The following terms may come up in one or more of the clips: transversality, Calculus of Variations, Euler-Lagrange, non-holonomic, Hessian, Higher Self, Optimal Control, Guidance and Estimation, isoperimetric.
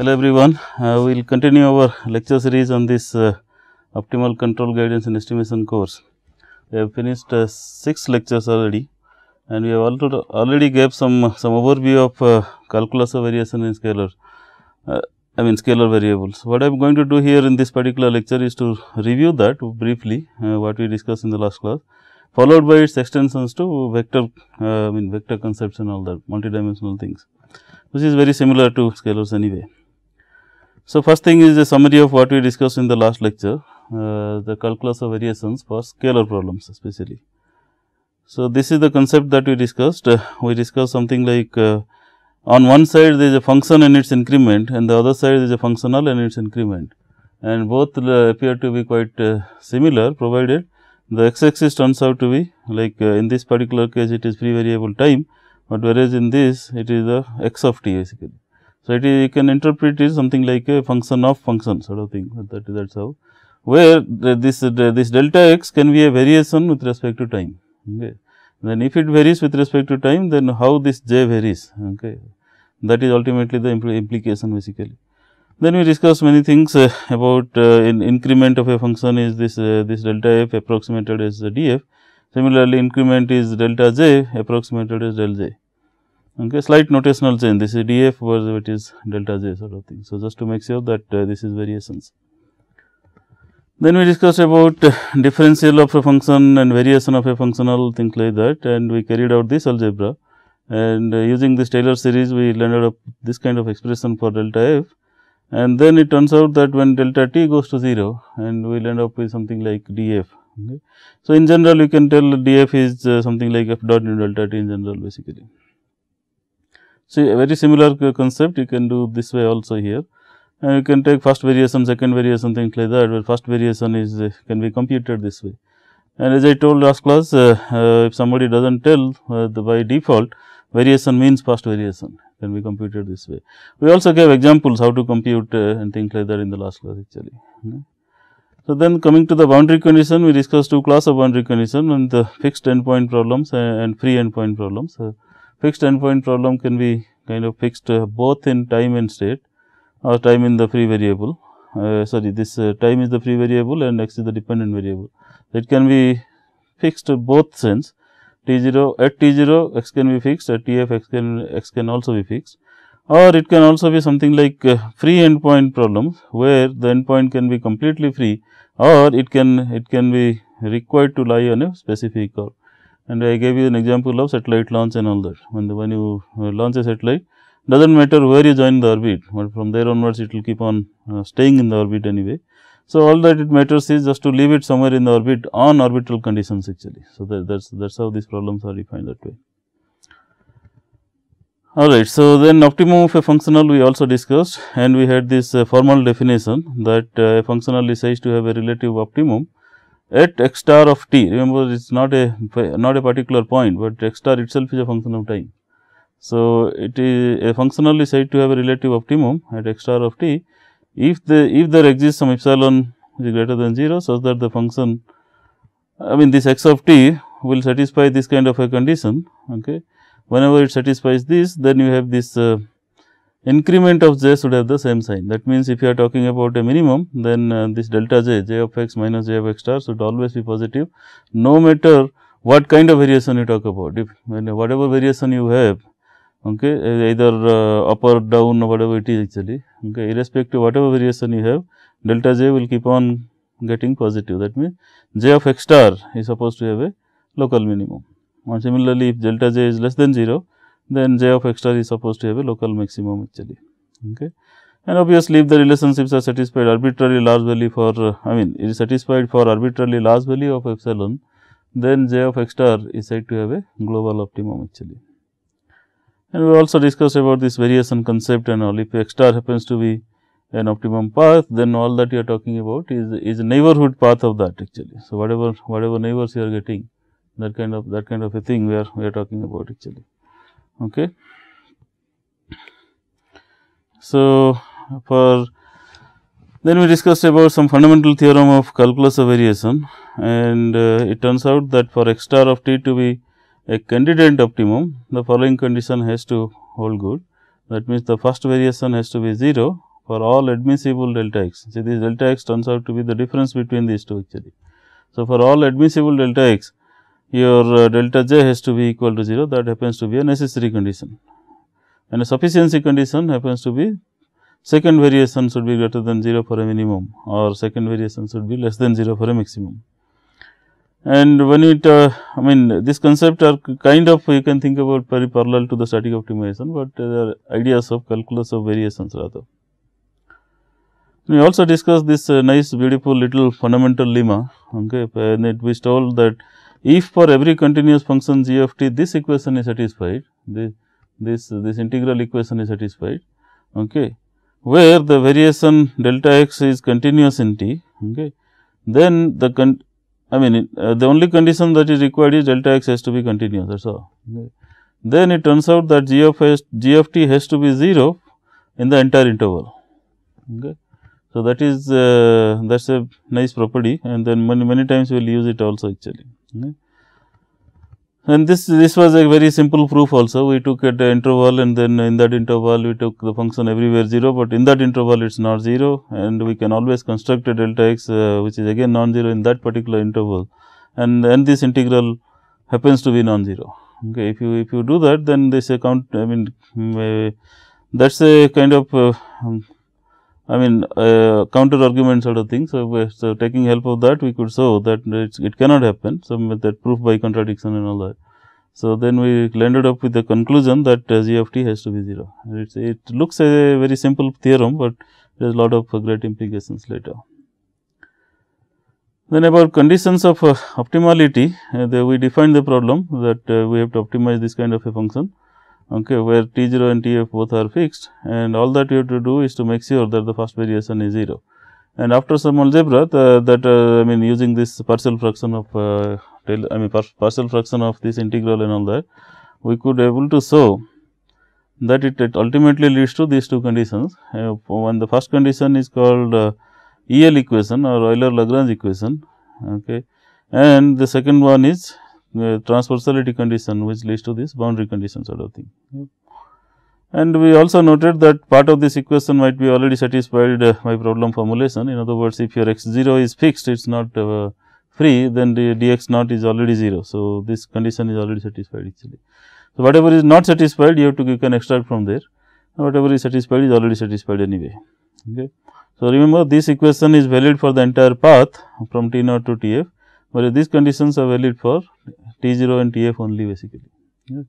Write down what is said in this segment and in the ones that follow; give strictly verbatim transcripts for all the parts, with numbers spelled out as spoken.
Hello everyone, uh, we will continue our lecture series on this uh, Optimal Control, Guidance and Estimation course. We have finished uh, six lectures already, and we have already, already gave some, some overview of uh, calculus of variation in scalar, uh, I mean scalar variables. What I am going to do here in this particular lecture is to review that briefly, uh, what we discussed in the last class, followed by its extensions to vector, uh, I mean vector concepts and all that, multidimensional things, which is very similar to scalars anyway. So, first thing is a summary of what we discussed in the last lecture, uh, the calculus of variations for scalar problems especially. So, this is the concept that we discussed. Uh, we discussed something like uh, on one side there is a function and its increment, and the other side there is a functional and its increment, and both uh, appear to be quite uh, similar, provided the x axis turns out to be like uh, in this particular case it is free variable time, but whereas in this it is the x of t basically. So, it is, you can interpret it something like a function of function sort of thing, that is that's how, where the, this the, this delta x can be a variation with respect to time, okay. Then if it varies with respect to time, then how this j varies, okay. That is ultimately the impl implication basically. Then we discussed many things uh, about uh, in increment of a function is this uh, this delta f approximated as df, similarly increment is delta j approximated as del j. Okay, slight notational change, this is df whereas it is delta j sort of thing. So, just to make sure that uh, this is variations. Then we discussed about uh, differential of a function and variation of a functional, things like that, and we carried out this algebra, and uh, using this Taylor series we landed up this kind of expression for delta f, and then it turns out that when delta t goes to zero, and we land up with something like df. Okay. So, in general you can tell df is uh, something like f dot into delta t in general basically. So, a very similar concept you can do this way also here, and you can take first variation, second variation, things like that, where first variation is uh, can be computed this way. And as I told last class, uh, uh, if somebody does not tell uh, the by default variation means first variation can be computed this way. We also gave examples how to compute uh, and things like that in the last class actually. Okay. So, then coming to the boundary condition, we discussed two classes of boundary condition, and the fixed endpoint problems and, and free endpoint problems. Uh, Fixed endpoint problem can be kind of fixed uh, both in time and state, or time in the free variable, uh, sorry this uh, time is the free variable and x is the dependent variable. It can be fixed both sense, t zero at t zero x can be fixed, at tf x can, x can also be fixed, or it can also be something like uh, free endpoint problems, where the endpoint can be completely free, or it can, it can be required to lie on a specific curve. And I gave you an example of satellite launch and all that. When the, when you uh, launch a satellite, does not matter where you join the orbit, but from there onwards it will keep on uh, staying in the orbit anyway. So, all that it matters is just to leave it somewhere in the orbit on orbital conditions actually. So, that that's, that's how these problems are defined that way. Alright, so then optimum of a functional we also discussed, and we had this uh, formal definition that uh, a functional is said to have a relative optimum at x star of t. Remember, it is not a not a particular point, but x star itself is a function of time. So, it is a functional is said to have a relative optimum at x star of t if the if there exists some epsilon which is greater than zero, such that the function, I mean this x of t will satisfy this kind of a condition. Okay, whenever it satisfies this, then you have this uh, increment of j should have the same sign. That means, if you are talking about a minimum, then uh, this delta j, j of x minus j of x star should always be positive, no matter what kind of variation you talk about. If when, uh, whatever variation you have, okay, either uh, up or down or whatever it is actually, okay, irrespective of whatever variation you have, delta j will keep on getting positive. That means, j of x star is supposed to have a local minimum. And similarly, if delta j is less than zero, then j of x star is supposed to have a local maximum actually. Okay. And obviously, if the relationships are satisfied arbitrarily large value for, uh, I mean it is satisfied for arbitrarily large value of epsilon, then j of x star is said to have a global optimum actually. And we also discussed about this variation concept and all. If x star happens to be an optimum path, then all that you are talking about is is a neighborhood path of that actually. So, whatever whatever neighbors you are getting, that kind of that kind of a thing we are we are talking about actually. Okay. So, for then we discussed about some fundamental theorem of calculus of variation, and uh, it turns out that for x star of t to be a candidate optimum, the following condition has to hold good. That means, the first variation has to be zero for all admissible delta x. See, this delta x turns out to be the difference between these two actually. So, for all admissible delta x, your uh, delta j has to be equal to zero. That happens to be a necessary condition, and a sufficiency condition happens to be second variation should be greater than zero for a minimum, or second variation should be less than zero for a maximum. And when it uh, I mean this concept are kind of you can think about very parallel to the static optimization, but uh, the ideas of calculus of variations rather. We also discussed this uh, nice beautiful little fundamental lemma, okay, and it was told that if for every continuous function g of t this equation is satisfied, this this, this integral equation is satisfied, okay, where the variation delta x is continuous in t, okay, then the con I mean it, uh, the only condition that is required is delta x has to be continuous, that is all. Okay. Then it turns out that g of, s, g of t has to be zero in the entire interval. Okay. So, that is uh, that is a nice property, and then many many times we will use it also actually. Okay. And this this was a very simple proof also. We took at the interval, and then in that interval we took the function everywhere zero, but in that interval it is not zero, and we can always construct a delta x uh, which is again non-zero in that particular interval, and and this integral happens to be non-zero. Okay. If you if you do that, then this account I mean uh, that is a kind of uh, I mean uh, counter argument sort of thing. So, so taking help of that we could show that it's, it cannot happen. So, with that proof by contradiction and all that. So, then we landed up with the conclusion that uh, g of t has to be zero. It's, it looks a very simple theorem, but there is lot of uh, great implications later. Then about conditions of uh, optimality, uh, the, we defined the problem that uh, we have to optimize this kind of a function. Okay, where t zero and t f both are fixed, and all that you have to do is to make sure that the first variation is zero. And after some algebra the, that uh, I mean using this partial fraction of uh, I mean par partial fraction of this integral and all that, we could able to show that it, it ultimately leads to these two conditions. Uh, when the first condition is called uh, E L equation or Euler-Lagrange equation, okay, and the second one is Uh, transversality condition, which leads to this boundary condition sort of thing. Okay. And we also noted that part of this equation might be already satisfied uh, by problem formulation. In other words, if your x zero is fixed, it is not uh, free, then the dx naught is already zero. So, this condition is already satisfied actually. So, whatever is not satisfied, you have to you can extract from there, and whatever is satisfied is already satisfied anyway. Okay. So, remember this equation is valid for the entire path from t naught to t f. Whereas, these conditions are valid for t zero and t f only basically. Yeah.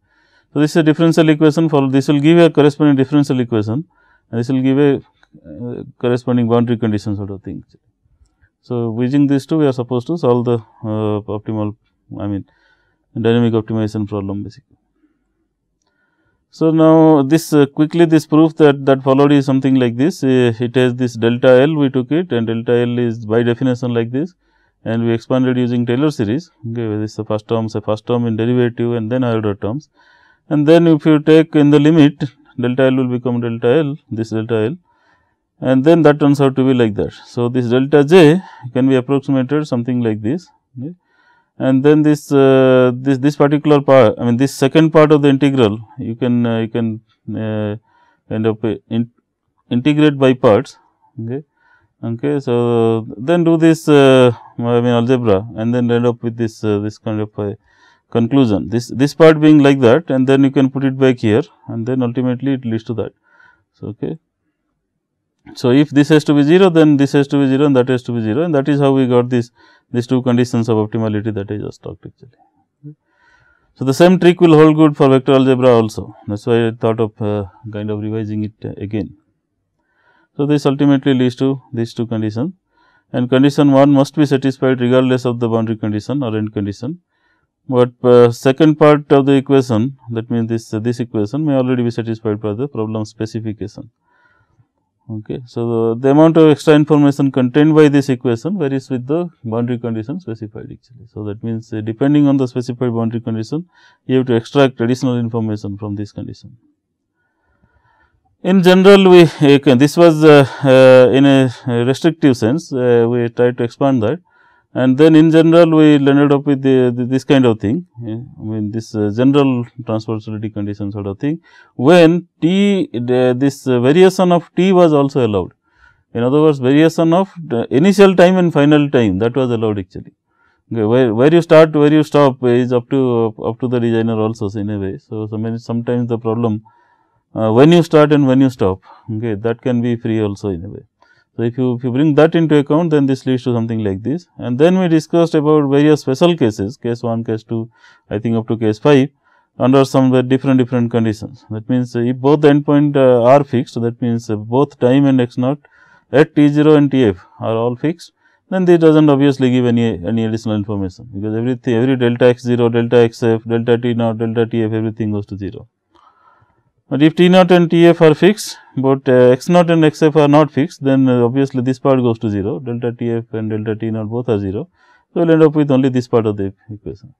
So, this is a differential equation for this will give a corresponding differential equation, and this will give a uh, corresponding boundary condition sort of thing. So, using these two we are supposed to solve the uh, optimal I mean dynamic optimization problem basically. So, now this uh, quickly this proof that that followed is something like this. Uh, it has this delta L, we took it, and delta L is by definition like this. And we expanded using Taylor series, okay, this is the first term, say first term in derivative and then higher order terms. And then if you take in the limit, delta L will become delta L, this delta L, and then that turns out to be like that. So, this delta J can be approximated something like this, okay. And then this uh, this this particular part, I mean this second part of the integral, you can uh, you can uh, kind of uh, in integrate by parts. Okay. Okay, so then do this uh, I mean algebra, and then end up with this uh, this kind of uh, conclusion. This this part being like that, and then you can put it back here, and then ultimately it leads to that. So, okay. So if this has to be zero, then this has to be zero, and that has to be zero, and that is how we got this these two conditions of optimality that I just talked actually. Okay. So the same trick will hold good for vector algebra also. That's why I thought of uh, kind of revising it uh, again. So, this ultimately leads to these two conditions, and condition one must be satisfied regardless of the boundary condition or end condition, But uh, second part of the equation, that means this uh, this equation may already be satisfied by the problem specification. Okay. So, the, the amount of extra information contained by this equation varies with the boundary condition specified actually. So, that means uh, depending on the specified boundary condition, you have to extract additional information from this condition. In general, we uh, this was uh, uh, in a restrictive sense, uh, we tried to expand that, and then in general we landed up with the, the, this kind of thing, yeah, I mean this uh, general transversality condition sort of thing, when t the, this uh, variation of t was also allowed. In other words, variation of the initial time and final time, that was allowed actually. Okay, where, where you start, where you stop is up to uh, up to the designer also in a way. So, so sometimes the problem uh, when you start and when you stop, okay, that can be free also in a way. So, if you, if you bring that into account, then this leads to something like this, and then we discussed about various special cases, case one, case two, I think up to case five, under some different different conditions. That means, if both the endpoint uh, are fixed, that means, uh, both time and x naught at t zero and t f are all fixed, then this does not obviously give any any additional information, because everything, every delta x zero, delta x f, delta t naught, delta t f, everything goes to zero. But if t naught and t f are fixed, but uh, x naught and x f are not fixed, then uh, obviously this part goes to zero, delta t f and delta t naught both are zero. So, we will end up with only this part of the equation.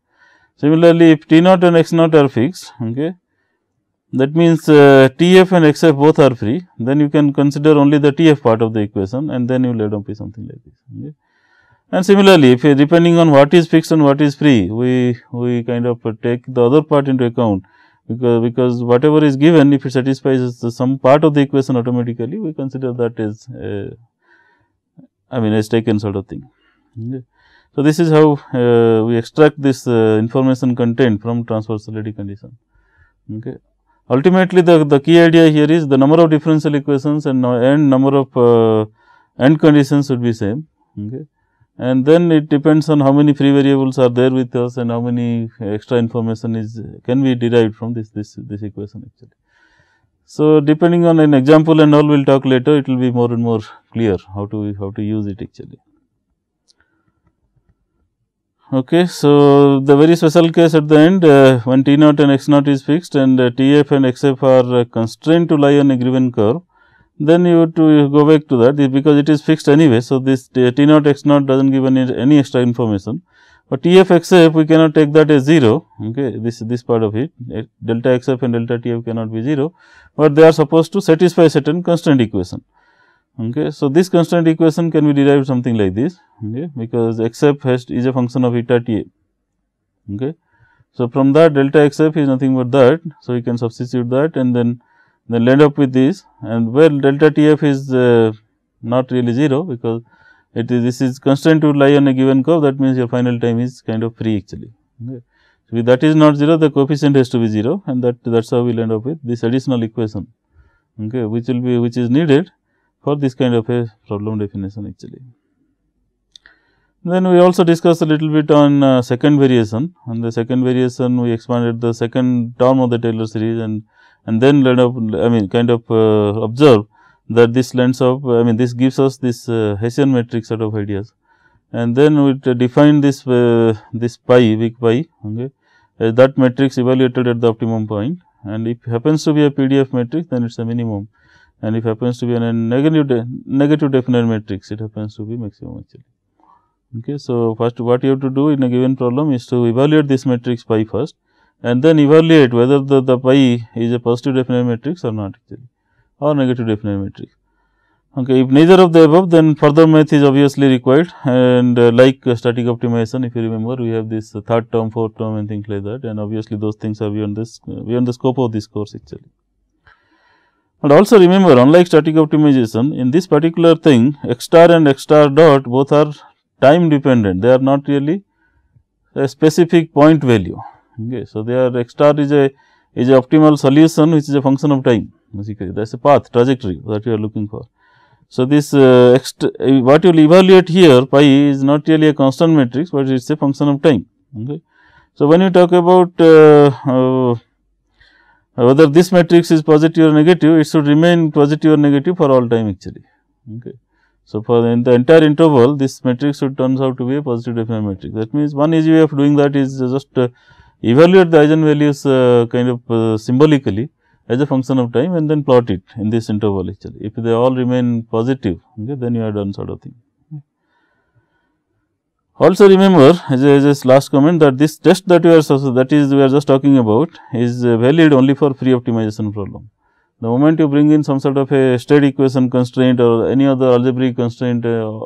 Similarly, if t naught and x naught are fixed, okay, that means uh, t f and x f both are free, then you can consider only the t f part of the equation, and then you will end up with something like this. Okay. And similarly, if uh, depending on what is fixed and what is free, we, we kind of uh, take the other part into account. Because, because whatever is given, if it satisfies some part of the equation automatically, we consider that as uh, I mean as taken sort of thing. Okay. So, this is how uh, we extract this uh, information contained from transversality condition. Okay. Ultimately, the, the key idea here is the number of differential equations and, and number of uh, end conditions should be same. Okay. And then it depends on how many free variables are there with us and how many extra information is can be derived from this this this equation actually. So, depending on an example and all, we will talk later, it will be more and more clear how to how to use it actually. Okay, so, the very special case at the end, uh, when t naught and x naught is fixed and uh, t f and x f are uh, constrained to lie on a given curve, then you to go back to that, because it is fixed anyway. So, this t naught x naught does not give any, any extra information, but t f x f we cannot take that as zero, okay, this this part of it, delta x f and delta t f cannot be zero, but they are supposed to satisfy certain constant equation. Okay. So, this constant equation can be derived something like this, okay, because x f has is a function of eta t a. Okay. So, from that delta x f is nothing but that. So, you can substitute that and then then end up with this, and where delta t f is uh, not really zero, because it is this is constant to lie on a given curve, that means your final time is kind of free actually. Okay. So, if that is not zero, the coefficient has to be zero, and that that is how we will end up with this additional equation, okay, which will be which is needed for this kind of a problem definition actually. Then we also discussed a little bit on uh, second variation, and the second variation we expanded the second term of the Taylor series, and and then land up, I mean kind of uh, observe that this lands up, I mean this gives us this uh, Hessian matrix sort of ideas, and then we define this uh, this pi, big pi, okay, uh, that matrix evaluated at the optimum point, and if happens to be a P D F matrix, then it is a minimum, and if happens to be a negative de negative definite matrix, it happens to be maximum actually. Okay. So, first what you have to do in a given problem is to evaluate this matrix pi first, and then evaluate whether the, the pi is a positive definite matrix or not actually, or negative definite matrix. Okay, if neither of the above, then further math is obviously required, and uh, like uh, static optimization, if you remember, we have this uh, third term, fourth term and things like that, and obviously those things are beyond this uh, beyond the scope of this course actually. But also remember, unlike static optimization, in this particular thing x star and x star dot both are time dependent, they are not really a specific point value. Okay. So, there x star is a is a optimal solution which is a function of time, basically that is a path trajectory that you are looking for. So, this uh, x what you will evaluate here pi is not really a constant matrix, but it is a function of time. Okay. So, when you talk about uh, uh, whether this matrix is positive or negative, it should remain positive or negative for all time actually. Okay. So, for in the entire interval, this matrix should turns out to be a positive definite matrix. That means, one easy way of doing that is just uh, evaluate the eigenvalues uh, kind of uh, symbolically as a function of time and then plot it in this interval actually. If they all remain positive, okay, then you are done sort of thing. Okay. Also remember as a, as a last comment that this test that we are that is we are just talking about is valid only for free optimization problem. The moment you bring in some sort of a state equation constraint or any other algebraic constraint uh,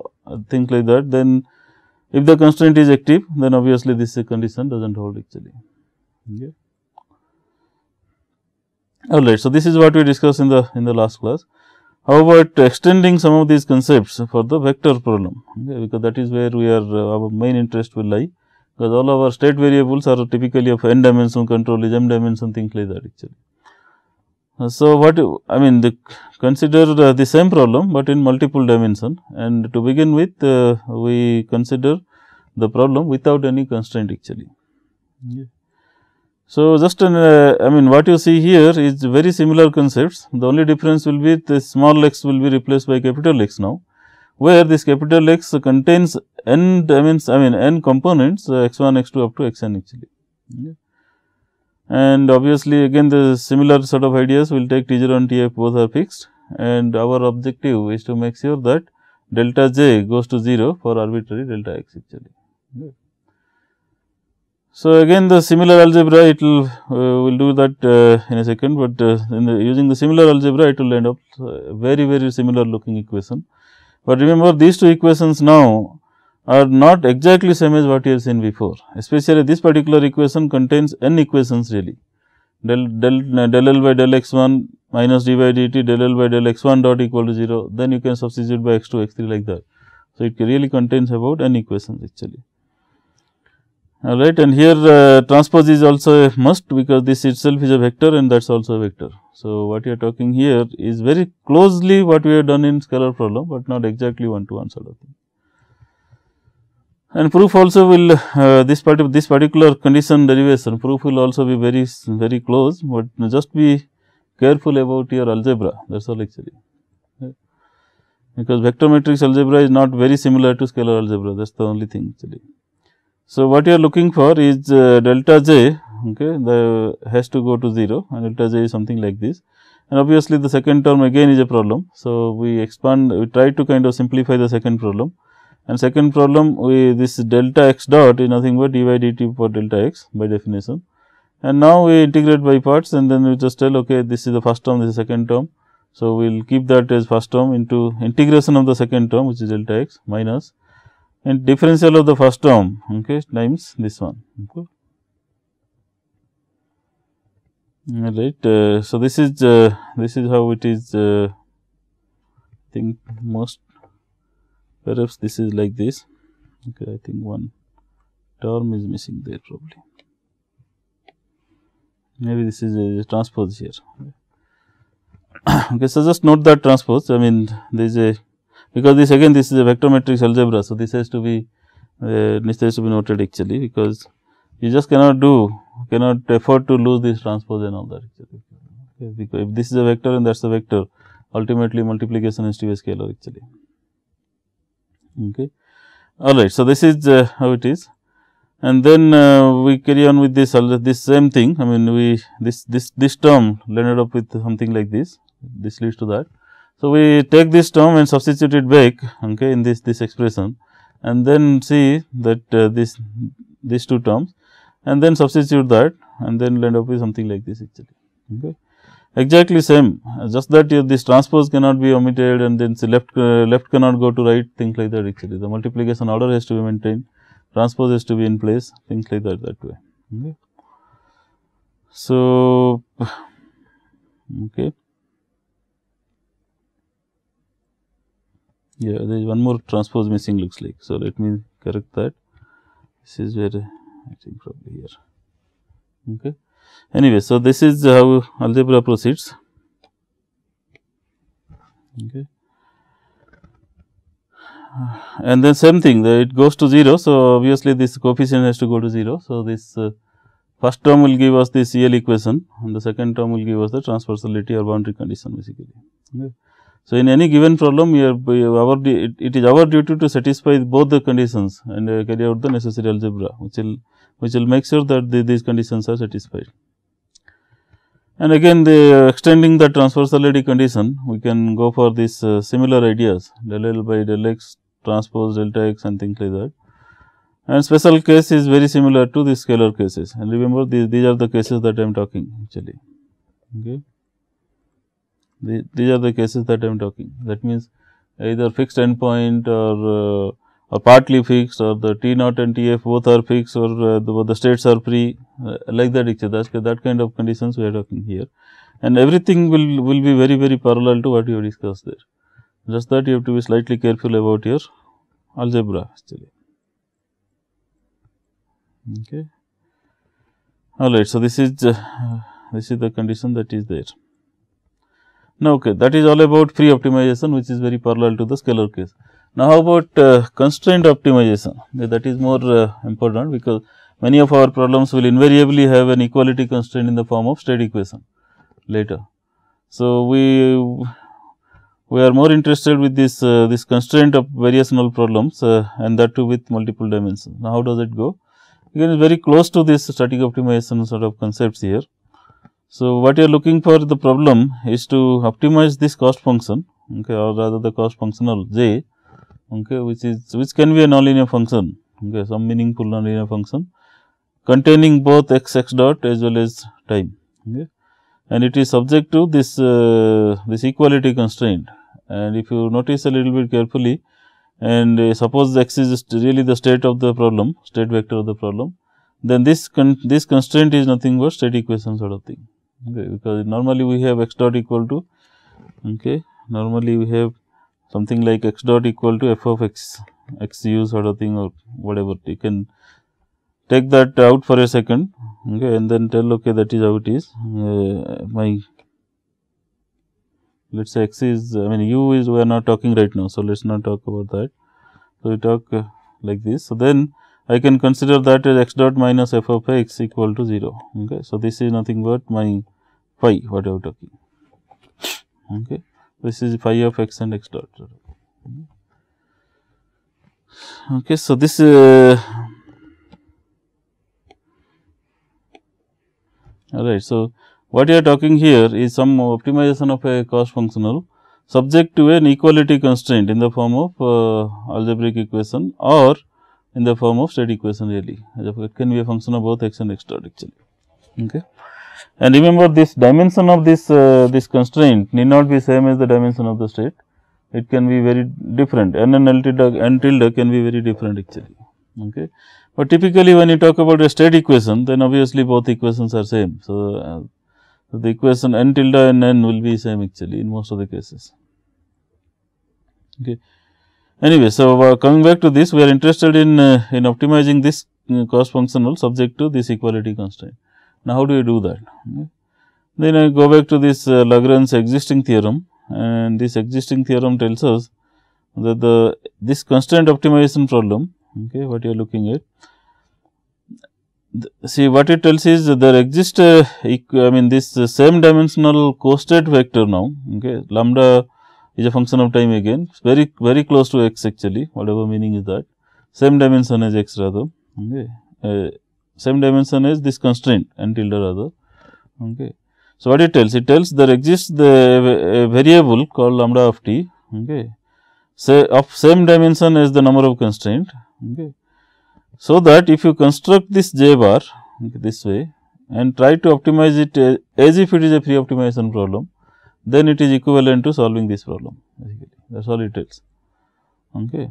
things like that, then if the constraint is active, then obviously this condition does not hold actually. Okay. Alright, so this is what we discussed in the in the last class. How about extending some of these concepts for the vector problem? Okay, because that is where we are uh, our main interest will lie, because all our state variables are typically of n dimension, control is m dimension, things like that actually. Uh, so, what I mean the consider uh, the same problem, but in multiple dimension, and to begin with uh, we consider the problem without any constraint actually. Okay. So, just an uh, I mean what you see here is very similar concepts. The only difference will be the small x will be replaced by capital X now, where this capital X contains n dimensions, I mean n components uh, x one, x two up to xn actually. Okay. And obviously, again the similar sort of ideas will take T zero and T f both are fixed, and our objective is to make sure that delta j goes to zero for arbitrary delta x actually. Okay. So, again the similar algebra it will uh, will do that uh, in a second, but uh, in the using the similar algebra it will end up uh, very very similar looking equation. But remember these two equations now are not exactly same as what you have seen before, especially this particular equation contains n equations really, del, del, del L by del x one minus d by dt del L by del x one dot equal to zero, then you can substitute by x two, x three like that. So, it really contains about n equations actually. All right, and here uh, transpose is also a must, because this itself is a vector and that is also a vector. So, what you are talking here is very closely what we have done in scalar problem, but not exactly one to one sort of thing. And proof also will uh, this part of this particular condition derivation proof will also be very very close, but just be careful about your algebra, that is all actually. Okay. Because vector matrix algebra is not very similar to scalar algebra, that is the only thing actually. So, what you are looking for is uh, delta j, okay, the has to go to zero, and delta j is something like this, and obviously the second term again is a problem. So, we expand we try to kind of simplify the second problem, and second problem we this delta x dot is nothing but d by dt for delta x by definition, and now we integrate by parts, and then we just tell okay this is the first term, this is second term. So, we will keep that as first term into integration of the second term, which is delta x minus and differential of the first term, okay, times this one. Okay. Right. Uh, so, this is uh, this is how it is. Uh, I think most perhaps this is like this. Okay, I think one term is missing there probably. Maybe this is a, a transpose here. Okay. Okay, so just note that transpose. I mean, there is a because this again this is a vector matrix algebra. So, this has to be uh, this has to be noted actually, because you just cannot do cannot afford to lose this transpose and all that actually. Okay, because if this is a vector and that is a vector, ultimately multiplication has to be a scalar actually. Okay. Alright, so this is uh, how it is, and then uh, we carry on with this this same thing. I mean, we this this this term ended up with something like this. This leads to that. So, we take this term and substitute it back, okay, in this this expression, and then see that uh, this these two terms, and then substitute that, and then end up with something like this actually. Okay. Exactly same, just that you, this transpose cannot be omitted, and then left uh, left cannot go to right, things like that actually. The multiplication order has to be maintained, transpose has to be in place, things like that that way. Okay. So, okay. Yeah, there is one more transpose missing looks like. So, let me correct that. This is where I think probably here. Okay. Anyway, so this is how algebra proceeds. Okay. And then same thing, the it goes to zero. So, obviously, this coefficient has to go to zero. So, this uh, first term will give us the C L equation, and the second term will give us the transversality or boundary condition basically. Okay. So, in any given problem, you are, our, it, it is our duty to satisfy both the conditions and uh, carry out the necessary algebra, which will, which will make sure that the, these conditions are satisfied. And again, the uh, extending the transversality condition, we can go for these uh, similar ideas, del L by del X transpose delta X and things like that. And special case is very similar to the scalar cases, and remember these, these are the cases that I am talking actually. Okay. The, these are the cases that I am talking. That means, either fixed endpoint or, uh, or partly fixed, or the T naught and T f both are fixed, or uh, the, the states are free, uh, like that, that kind of conditions we are talking here. And everything will, will be very, very parallel to what you discussed there. Just that you have to be slightly careful about your algebra actually. Okay. All right. So, this is, uh, this is the condition that is there. Now, okay, that is all about free optimization, which is very parallel to the scalar case. Now, how about uh, constraint optimization? Yeah, that is more uh, important, because many of our problems will invariably have an equality constraint in the form of state equation later. So, we we are more interested with this uh, this constraint of variational problems, uh, and that too with multiple dimensions. Now, how does it go? Again, it is very close to this static optimization sort of concepts here. So, what you are looking for the problem is to optimize this cost function, okay, or rather the cost functional j, okay, which is which can be a nonlinear function, okay, some meaningful nonlinear function containing both x x dot as well as time, okay, and it is subject to this uh, this equality constraint. And if you notice a little bit carefully, and uh, suppose x is really the state of the problem, state vector of the problem, then this con this constraint is nothing but state equation sort of thing. Okay, because normally we have x dot equal to, okay, normally we have something like x dot equal to f of x, x u sort of thing, or whatever. You can take that out for a second, okay, and then tell, okay, that is how it is. Uh, my let us say x is, I mean u is, we are not talking right now. So, let us not talk about that. So, we talk uh, like this. So, then I can consider that as x dot minus f of x equal to zero. Okay. So, this is nothing but my phi, what I am talking. Okay. This is phi of x and x dot. Okay. So, this uh, all right. So, what you are talking here is some optimization of a cost functional subject to an equality constraint in the form of uh, algebraic equation, or in the form of state equation really. It can be a function of both x and x dot actually. Okay. And remember, this dimension of this uh, this constraint need not be same as the dimension of the state. It can be very different. N and L tilde, N tilde can be very different actually. Okay. But typically, when you talk about a state equation, then obviously both equations are same. So, uh, so the equation N tilde and N will be same actually in most of the cases. Okay. Anyway, so uh, coming back to this, we are interested in uh, in optimizing this uh, cost functional subject to this equality constraint. Now, how do you do that? Okay. Then I go back to this uh, Lagrange's existing theorem, and this existing theorem tells us that the this constraint optimization problem, okay, what you are looking at. The, see, what it tells is that there exists uh, I mean this uh, same dimensional co-state vector now, okay, lambda is a function of time again, very very close to x actually, whatever meaning is that, same dimension as x rather, okay, uh, same dimension as this constraint N tilde rather. Okay. So, what it tells? It tells there exists the a variable called lambda of t, okay, say of same dimension as the number of constraint. Okay. So, that if you construct this j bar, okay, this way, and try to optimize it as, as if it is a free optimization problem, then it is equivalent to solving this problem basically, that is all it tells. Okay.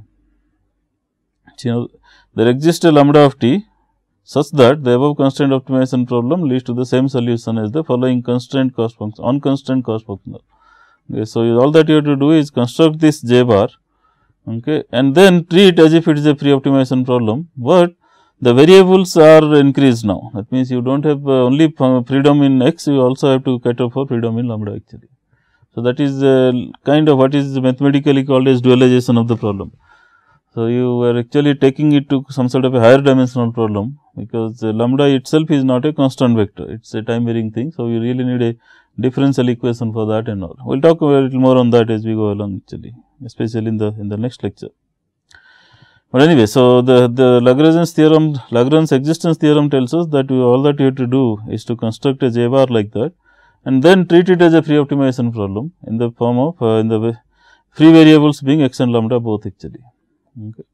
So, you know, there exists a lambda of t such that the above constraint optimization problem leads to the same solution as the following constraint cost function, unconstrained cost functional. Okay. So, all that you have to do is construct this j bar, okay, and then treat as if it is a free optimization problem, but the variables are increased now. That means, you do not have uh, only freedom in x, you also have to cater for freedom in lambda actually. So, that is uh, kind of what is mathematically called as dualization of the problem. So, you are actually taking it to some sort of a higher dimensional problem, because uh, lambda itself is not a constant vector, it is a time varying thing. So, you really need a differential equation for that and all. We will talk a little more on that as we go along actually, especially in the in the next lecture. But anyway, so the, the Lagrange's theorem, Lagrange's existence theorem tells us that we, all that you have to do is to construct a J bar like that and then treat it as a free optimization problem in the form of uh, in the free variables being x and lambda both actually. Okay.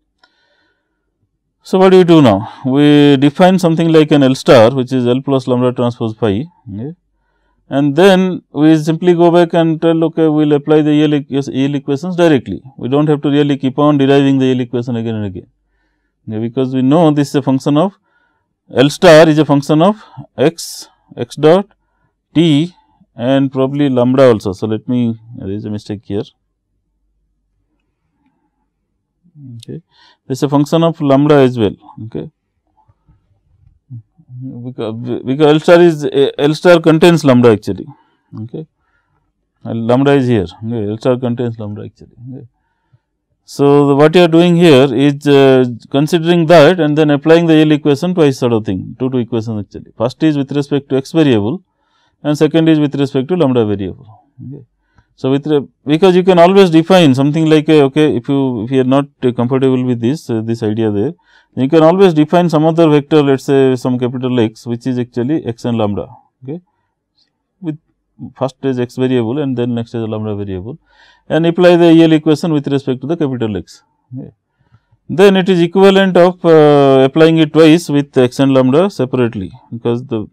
So, what do you do now? We define something like an L star, which is L plus lambda transpose phi, okay, and then we simply go back and tell, okay, we will apply the E L, E L equations directly. We do not have to really keep on deriving the E L equation again and again, okay, because we know this is a function of L star is a function of x, x dot, t and probably lambda also. So, let me, there is a mistake here. Okay. This is a function of lambda as well, okay, because, because L star is L star contains lambda actually, okay, and lambda is here, okay. L star contains lambda actually. Okay. So, the, what you are doing here is uh, considering that and then applying the L equation twice sort of thing, two two equations actually. First is with respect to x variable and second is with respect to lambda variable. Okay. So, with re, because you can always define something like a, okay, if you if you are not uh, comfortable with this uh, this idea there, you can always define some other vector, let us say some capital X, which is actually x and lambda, okay, with first as x variable and then next as lambda variable, and apply the E L equation with respect to the capital X. Okay. Then it is equivalent of uh, applying it twice with x and lambda separately, because the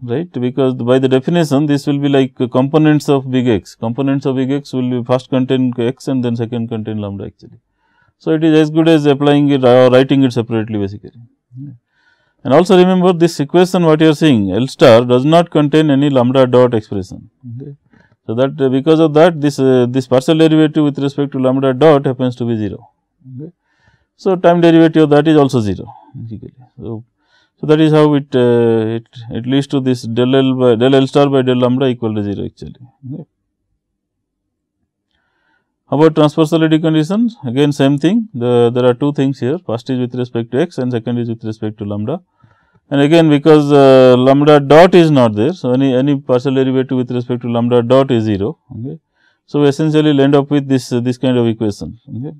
right, because by the definition this will be like components of big X, components of big X will be first contain X and then second contain lambda actually. So, it is as good as applying it or writing it separately basically. And also remember this equation what you are seeing L star does not contain any lambda dot expression. Okay. So, that because of that this uh, this partial derivative with respect to lambda dot happens to be zero. Okay. So, time derivative of that is also zero basically. So, So, that is how it, uh, it, it leads to this del L by del L star by del lambda equal to zero actually. Okay. About transversality conditions, again same thing, the, there are two things here, first is with respect to x and second is with respect to lambda. And again because uh, lambda dot is not there, so any, any partial derivative with respect to lambda dot is zero. Okay. So, we essentially will end up with this, uh, this kind of equation. Okay.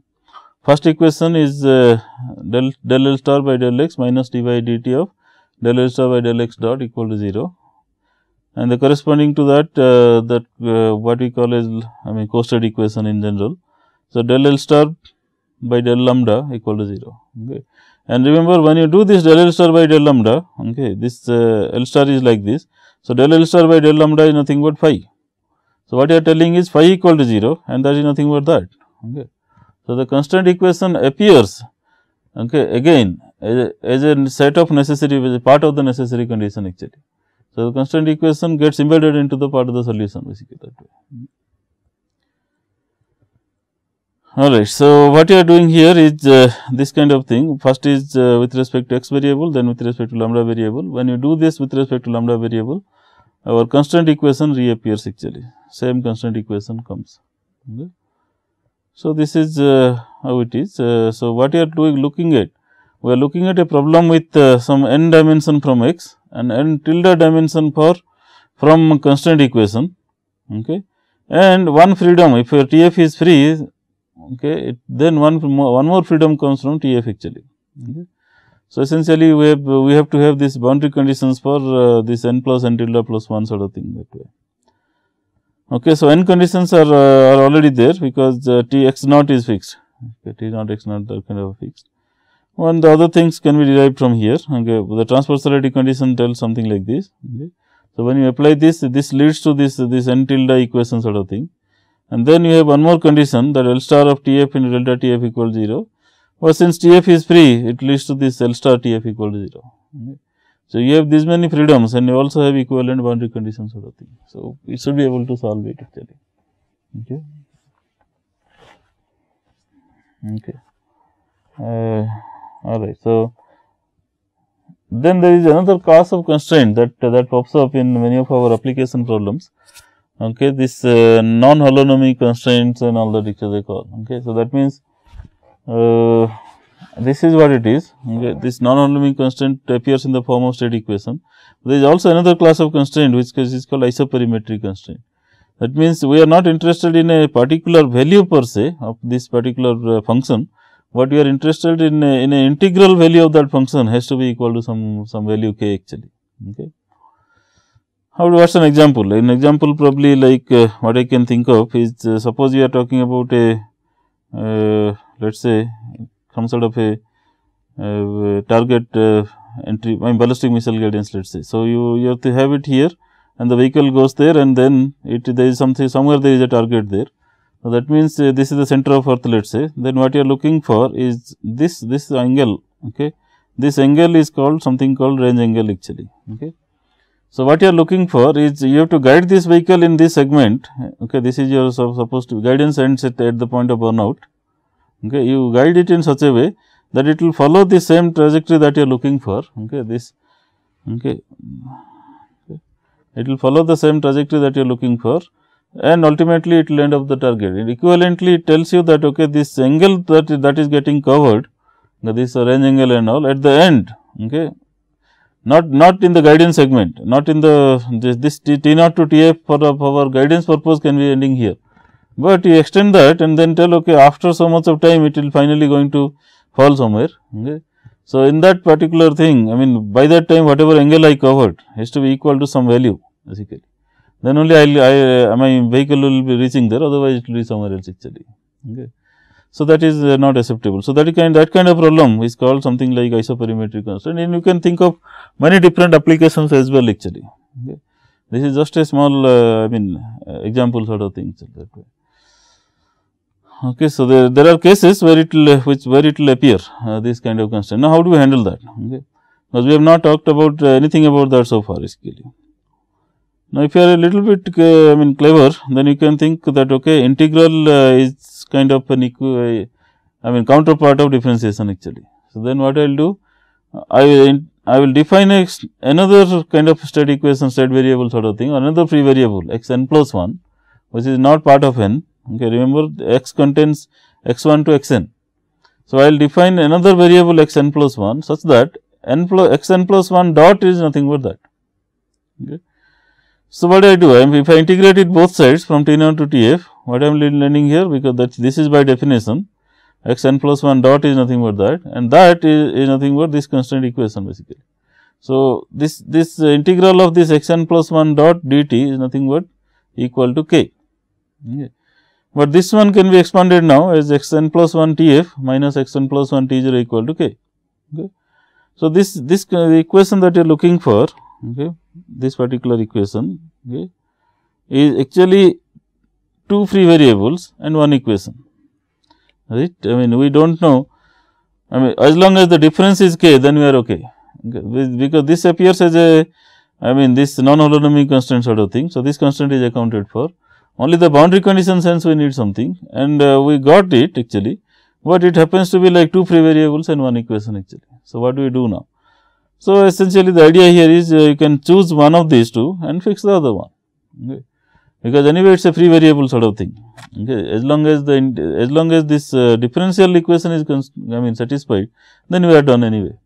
First equation is uh, del, del L star by del x minus d by dt of del L star by del x dot equal to zero, and the corresponding to that uh, that uh, what we call as I mean costed equation in general. So, del L star by del lambda equal to zero, okay. And remember when you do this del L star by del lambda, okay, this uh, L star is like this. So, del L star by del lambda is nothing but phi. So, what you are telling is phi equal to zero and that is nothing but that. Okay. So, the constant equation appears, okay, again as a, as a set of necessary, as a part of the necessary condition actually. So, the constant equation gets embedded into the part of the solution basically that way. Alright. So, what you are doing here is uh, this kind of thing, first is uh, with respect to x variable, then with respect to lambda variable. When you do this with respect to lambda variable, our constant equation reappears actually, same constant equation comes. Okay. So, this is uh, how it is. Uh, so, what you are doing looking at? We are looking at a problem with uh, some n dimension from x and n tilde dimension for from constant equation, okay. And one freedom, if your T F is free, okay, it, then one more, one more freedom comes from T F actually. Okay. So, essentially we have we have to have these boundary conditions for uh, this n plus n tilde plus one sort of thing that way. Okay, so, n conditions are, uh, are already there because uh, T x naught is fixed, okay, T naught x naught are kind of fixed. And the other things can be derived from here, okay, the transversality condition tells something like this. Okay. So, when you apply this, this leads to this, this n tilde equation sort of thing. And then you have one more condition that L star of T f into delta T f equal to zero, but since T f is free, it leads to this L star T f equal to zero. Okay. So, you have these many freedoms and you also have equivalent boundary conditions sort of thing. So, you should be able to solve it actually. Okay. Okay. Uh, Alright. So, then there is another cause of constraint that uh, that pops up in many of our application problems. Okay. This uh, non-holonomic constraints and all that which they call. Okay. So, that means uh, this is what it is, okay. This non-holonomic constant appears in the form of state equation, There is also another class of constraint which is called isoperimetric constraint. That means, we are not interested in a particular value per se of this particular uh, function, but we are interested in a, in an integral value of that function has to be equal to some, some value k actually. Okay. How, what is an example? An example probably like uh, what I can think of is uh, suppose we are talking about a uh, let us say some sort of a uh, target uh, entry, I mean ballistic missile guidance, let us say. So, you, you have to have it here and the vehicle goes there and then it there is something somewhere there is a target there. So, that means, uh, this is the center of earth, let us say. Then what you are looking for is this, this angle, okay. This angle is called something called range angle actually, okay. So, what you are looking for is you have to guide this vehicle in this segment, okay. This is your so, supposed to guidance ends at, at the point of burnout, okay. You guide it in such a way that it will follow the same trajectory that you are looking for, okay. This, okay. okay. It will follow the same trajectory that you are looking for. And ultimately it will end up the target. And equivalently it tells you that okay, this angle that is, that is getting covered, this range angle and all at the end, okay, not not in the guidance segment, not in the this, this T naught to T f for, for our guidance purpose can be ending here, but you extend that and then tell okay, after so much of time it will finally going to fall somewhere. Okay. So, in that particular thing, I mean by that time whatever angle I covered has to be equal to some value basically. Then only I, I, my vehicle will be reaching there, otherwise it will be somewhere else actually. Okay. So, that is uh, not acceptable. So, that kind, that kind of problem is called something like isoperimetric constraint, and you can think of many different applications as well actually. Okay. This is just a small uh, I mean uh, example sort of thing. That way. Okay. So, there, there are cases where it will, which where it will appear uh, this kind of constraint. Now, how do we handle that? Okay. Because we have not talked about uh, anything about that so far basically. Now, if you are a little bit uh, I mean clever, then you can think that okay, integral uh, is kind of an equi, I mean counterpart of differentiation actually. So, then what I will do? I will, I will define a, another kind of state equation, state variable sort of thing, another free variable x n plus one, which is not part of n. Okay, remember x contains x one to x n. So, I will define another variable x n plus one such that n plus x n plus one dot is nothing but that. Okay. So, what I do? I mean, if I integrate it both sides from T naught to T f, what I am learning here, because that this is by definition x n plus one dot is nothing but that, and that is, is nothing but this constraint equation basically. So, this this integral of this x n plus one dot dt is nothing but equal to k. Okay. But this one can be expanded now as x n plus one T f minus x n plus one T zero equal to k. Okay. So, this this equation that you are looking for, okay, this particular equation, okay, is actually two free variables and one equation, right. I mean, we do not know, I mean as long as the difference is k, then we are okay, okay, because this appears as a, I mean this non-holonomic constraint sort of thing. So, this constraint is accounted for, only the boundary condition sense we need something, and uh, we got it actually, but it happens to be like two free variables and one equation actually. So, what do we do now? So, essentially the idea here is uh, you can choose one of these two and fix the other one, okay, because anyway it is a free variable sort of thing, okay. As long as the, as long as this uh, differential equation is I mean satisfied, then we are done anyway.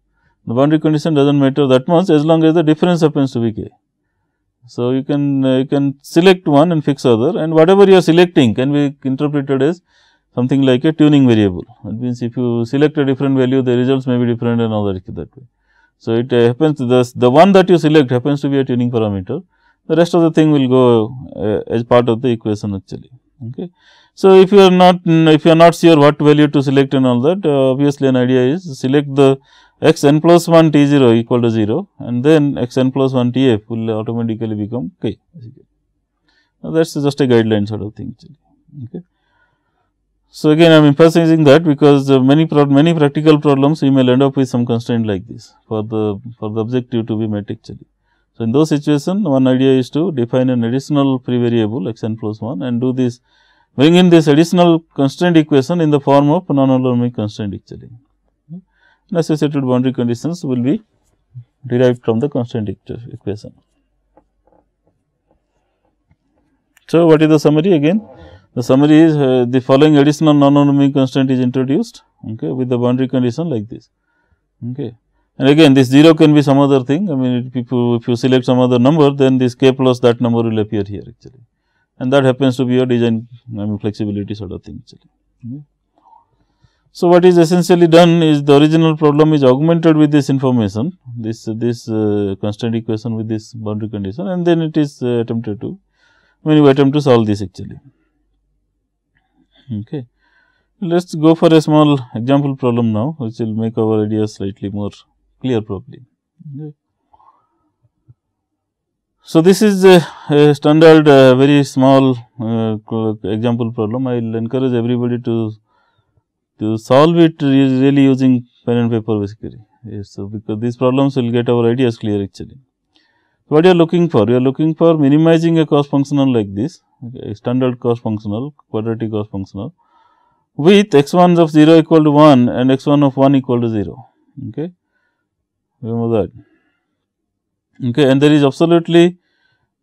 The boundary condition does not matter that much as long as the difference happens to be k. So, you can, uh, you can select one and fix other, and whatever you are selecting can be interpreted as something like a tuning variable. That means, if you select a different value, the results may be different and all that, that way. So, it uh, happens the, the one that you select happens to be a tuning parameter, the rest of the thing will go uh, as part of the equation actually. Okay. So, if you are not, if you are not sure what value to select and all that, uh, obviously an idea is select the x n plus one T zero equal to zero, and then x n plus one T f will automatically become k. Now, that is just a guideline sort of thing actually. Okay. So, again I am emphasizing that because uh, many pro many practical problems you may end up with some constraint like this for the, for the objective to be met actually. So, in those situations one idea is to define an additional free variable x n plus one and do this, bring in this additional constraint equation in the form of non-holonomic constraint actually. Okay. And associated boundary conditions will be derived from the constraint equation. So, what is the summary again? The summary is uh, the following additional non-holonomic constraint is introduced, okay, with the boundary condition like this, okay, And again this zero can be some other thing, I mean if you, if you select some other number, then this k plus that number will appear here actually, and that happens to be a design I mean flexibility sort of thing actually. Okay. So, what is essentially done is the original problem is augmented with this information, this this uh, constant equation with this boundary condition, and then it is uh, attempted to, I mean you attempt to solve this actually. Okay. Let us go for a small example problem now, which will make our ideas slightly more clear probably. Okay. So, this is a, a standard uh, very small uh, example problem. I will encourage everybody to to solve it really using pen and paper basically. Yes, so, because these problems will get our ideas clear actually. What you are looking for? You are looking for minimizing a cost functional like this, okay, standard cost functional, quadratic cost functional, with x one of zero equal to one and x one of one equal to zero. Okay. Remember that. Okay, and there is absolutely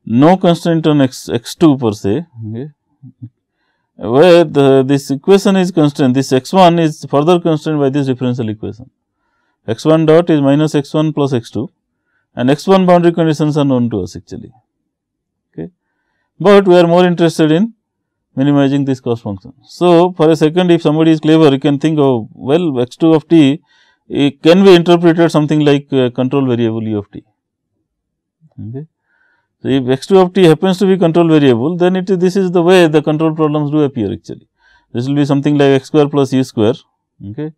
no constraint on x x two per se. Okay, where the this equation is constrained. This x one is further constrained by this differential equation. X one dot is minus x one plus x two, and x one boundary conditions are known to us actually. Okay, but we are more interested in minimizing this cost function. So, for a second if somebody is clever, you can think of well x two of t, it can be interpreted something like uh, control variable u of t. Okay. So, if x two of t happens to be control variable, then it is this is the way the control problems do appear actually. This will be something like x square plus u square. Okay.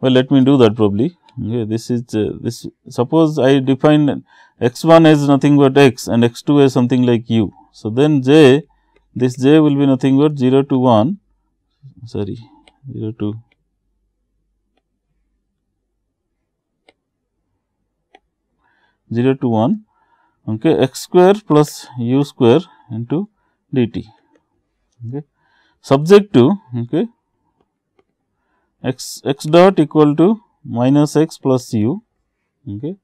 Well, let me do that probably. Okay. This is uh, this suppose I define x one as nothing but x and x two as something like u. So, then j this j will be nothing but zero to one, sorry zero to zero to one, okay, x square plus u square into dt, okay, subject to okay, x x dot equal to minus x plus u, okay,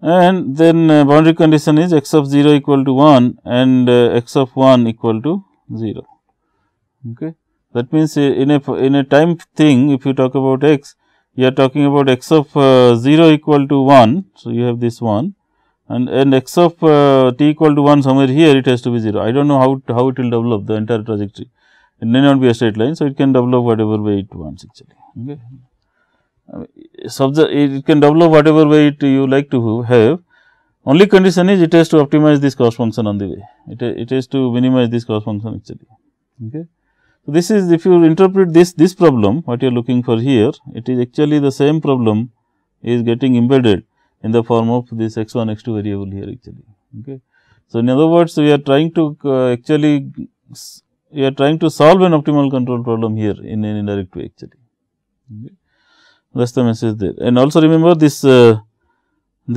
and then uh, boundary condition is x of zero equal to one and uh, x of one equal to zero. Okay. That means, uh, in a in a time thing if you talk about x, you are talking about x of uh, zero equal to one. So, you have this one and, and x of uh, t equal to one somewhere here it has to be zero. I do not know how, how it will develop the entire trajectory. It may not be a straight line. So, it can develop whatever way it wants actually. Okay. Subject, it can develop whatever way it you like to have. Only condition is it has to optimize this cost function on the way, it, it has to minimize this cost function actually. Okay. So, this is if you interpret this this problem what you are looking for here, it is actually the same problem is getting embedded in the form of this x one x two variable here actually. Okay. So, in other words, we are trying to uh, actually we are trying to solve an optimal control problem here in an indirect way actually. Okay. That is the message there, and also remember this uh,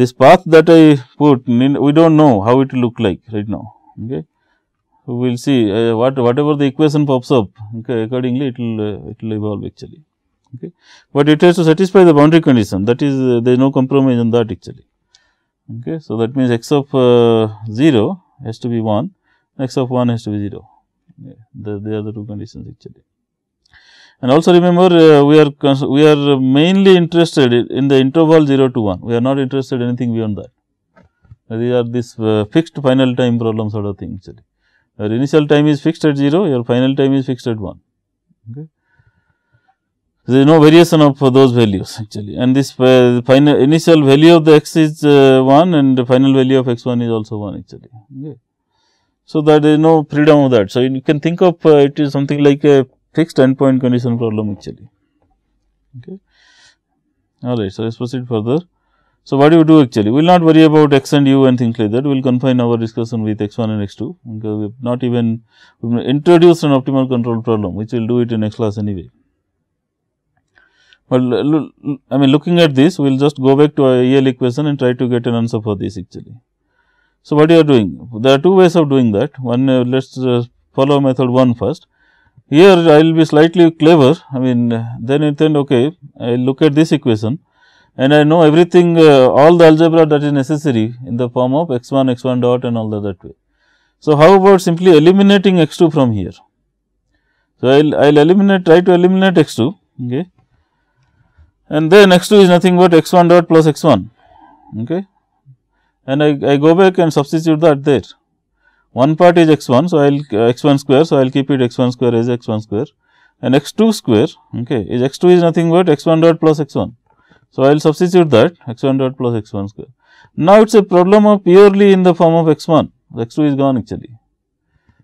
this path that I put in, we do not know how it will look like right now. Okay, so we will see uh, what whatever the equation pops up. Okay, accordingly it will uh, it will evolve actually. Okay, but it has to satisfy the boundary condition. That is uh, there is no compromise on that actually. Okay, so that means x of uh, zero has to be one, x of one has to be zero. Okay. The, they are the two conditions actually. And also remember uh, we are we are mainly interested in the interval zero to one, we are not interested in anything beyond that. Uh, these are this uh, fixed final time problem sort of thing actually. Your initial time is fixed at zero, your final time is fixed at one. Okay. There is no variation of uh, those values actually, and this uh, final initial value of the x is uh, one and the final value of x one is also one actually. Okay. So, that there is no freedom of that. So, you can think of uh, it is something like a fixed endpoint condition problem actually. Okay. All right. So, let us proceed further. So, what do you do actually? We will not worry about x and u and things like that. We will confine our discussion with x one and x two, because we have not even introduced an optimal control problem, which we will do it in next class anyway. But I mean looking at this, we will just go back to our E L equation and try to get an answer for this actually. So, what you are doing? There are two ways of doing that. One, uh, let us uh, follow method one first. Here I will be slightly clever, I mean then it then okay, I will look at this equation and I know everything uh, all the algebra that is necessary in the form of x one, x one dot and all the that way. So, how about simply eliminating x two from here? So, I will I will eliminate try to eliminate x two, okay, and then x two is nothing but x one dot plus x one, okay. And I, I go back and substitute that there. One part is x one, so I will uh, x one square, so I will keep it x one square as x one square, and x two square, okay, is x two is nothing but x one dot plus x one. So, I will substitute that x one dot plus x one square. Now, it is a problem of purely in the form of x one, x two is gone actually,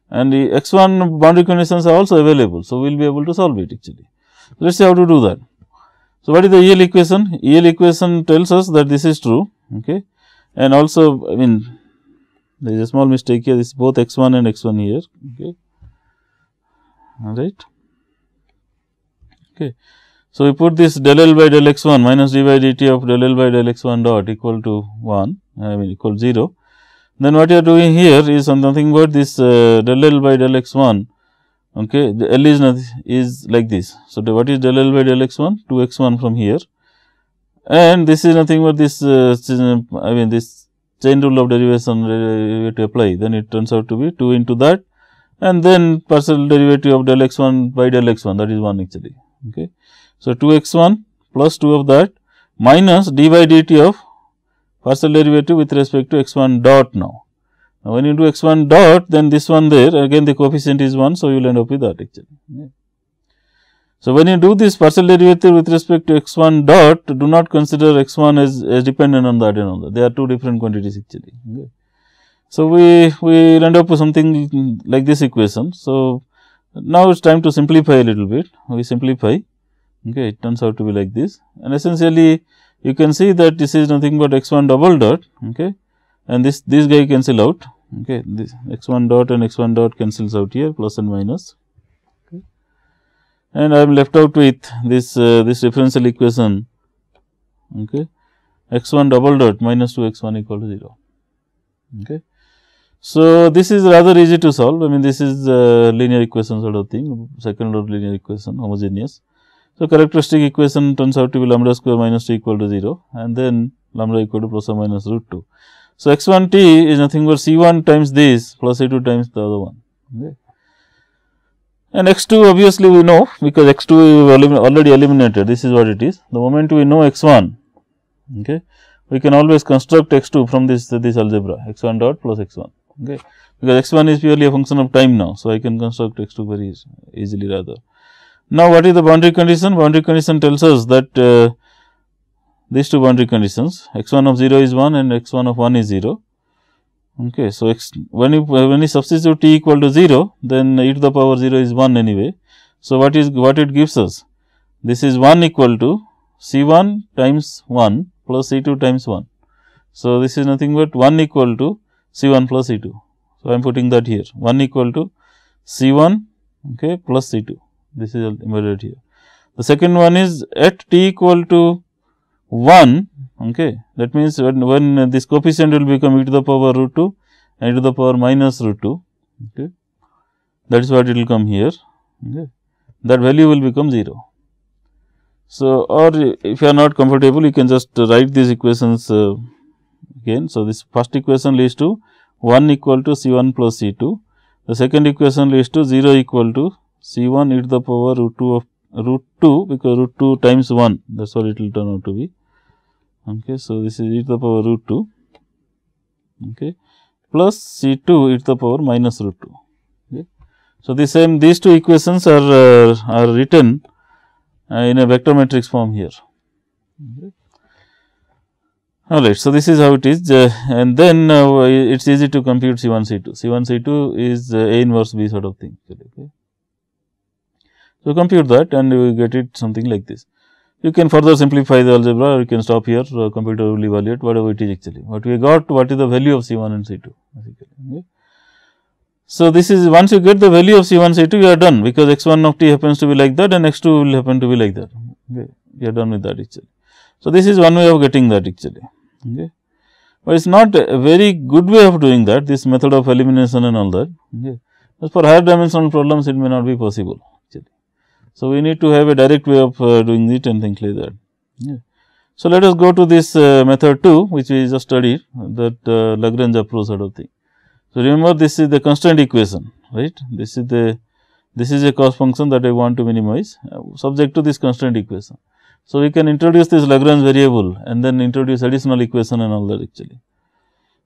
and the x one boundary conditions are also available. So, we will be able to solve it actually. Let us see how to do that. So, what is the E L equation? E L equation tells us that this is true, okay, and also I mean there is a small mistake here, this is both x one and x one here, okay, all right. Okay. So, we put this del L by del x one minus d by dt of del L by del x one dot equal to one, I mean equal zero. Then what you are doing here is nothing but this uh, del L by del x one, okay, the L is not, is like this. So, what is del L by del x one? two x one from here, and this is nothing but this uh, I mean this chain rule of derivation uh, to apply, then it turns out to be two into that and then partial derivative of del x one by del x one, that is one actually, okay. So, two x one plus two of that minus d by dt of partial derivative with respect to x one dot now. Now, when you do x one dot, then this one there again the coefficient is one. So, you will end up with that actually. Yeah. So, when you do this partial derivative with respect to x one dot, do not consider x one as, as dependent on that and all that. They are two different quantities actually. Yeah. So, we we end up with something like this equation. So, now it is time to simplify a little bit. We simplify. Okay, it turns out to be like this, and essentially you can see that this is nothing but x one double dot, okay, and this this guy cancel out, okay, this x one dot and x one dot cancels out here, plus and minus, okay. And I am left out with this uh, this differential equation, okay, x one double dot minus two x one equal to zero, okay. So, this is rather easy to solve. I mean, this is uh, linear equation sort of thing, second order linear equation, homogeneous. So, characteristic equation turns out to be lambda square minus t equal to zero, and then lambda equal to plus or minus root two. So, x one t is nothing but c one times this plus c two times the other one, okay. And x two obviously we know, because x two we already eliminated, this is what it is. The moment we know x one, okay, we can always construct x two from this this algebra x one dot plus x one, okay, because x one is purely a function of time now. So, I can construct x two very easy, easily rather. Now, what is the boundary condition? Boundary condition tells us that uh, these two boundary conditions, x one of zero is one and x one of one is zero. Okay, so x when you when you substitute t equal to zero, then e to the power zero is one anyway. So, what is what it gives us? This is one equal to c one times one plus c two times one. So, this is nothing but one equal to c one plus c two. So, I am putting that here, one equal to c one, okay, plus c two. This is embedded here. The second one is at t equal to one, okay, that means when, when this coefficient will become e to the power root two and e to the power minus root two, okay, that is what it will come here, okay, that value will become zero. So, or if you are not comfortable, you can just write these equations uh, again. So, this first equation leads to one equal to c one plus c two, the second equation leads to zero equal to c one e to the power root two of root two, because root two times one, that is what it will turn out to be. Okay, so, this is e to the power root two, okay, plus c two e to the power minus root two. Okay. So, the same these two equations are, uh, are written uh, in a vector matrix form here. Okay. All right. So, this is how it is, uh, and then uh, it is easy to compute c one, c two. c one, c two is uh, A inverse B sort of thing. Okay. So, compute that and you get it something like this. You can further simplify the algebra, or you can stop here, uh, computer will evaluate whatever it is actually. What we got, what is the value of c one and c two basically. Okay. So, this is once you get the value of c one, c two, you are done, because x one of t happens to be like that and x two will happen to be like that. Okay. You are done with that actually. So, this is one way of getting that actually. Okay. But it is not a very good way of doing that, this method of elimination and all that. Okay. But for higher dimensional problems, it may not be possible. So, we need to have a direct way of uh, doing it and things like that. Yeah. So, let us go to this uh, method two, which we just studied, that uh, Lagrange approach sort of thing. So, remember this is the constant equation, right? This is the, this is a cost function that I want to minimize, uh, subject to this constant equation. So, we can introduce this Lagrange variable and then introduce additional equation and all that actually.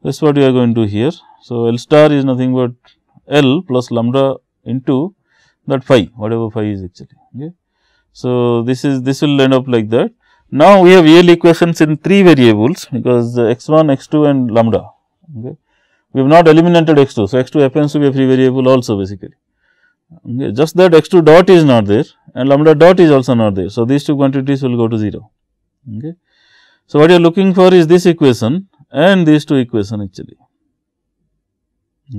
That is what we are going to do here. So, L star is nothing but L plus lambda into that phi, whatever phi is actually. Okay. So, this is this will end up like that. Now, we have L equations in three variables because x one, x two and lambda. Okay. We have not eliminated x two. So, x two happens to be a free variable also basically. Okay, just that x two dot is not there and lambda dot is also not there. So, these two quantities will go to zero. Okay. So, what you are looking for is this equation and these two equation actually.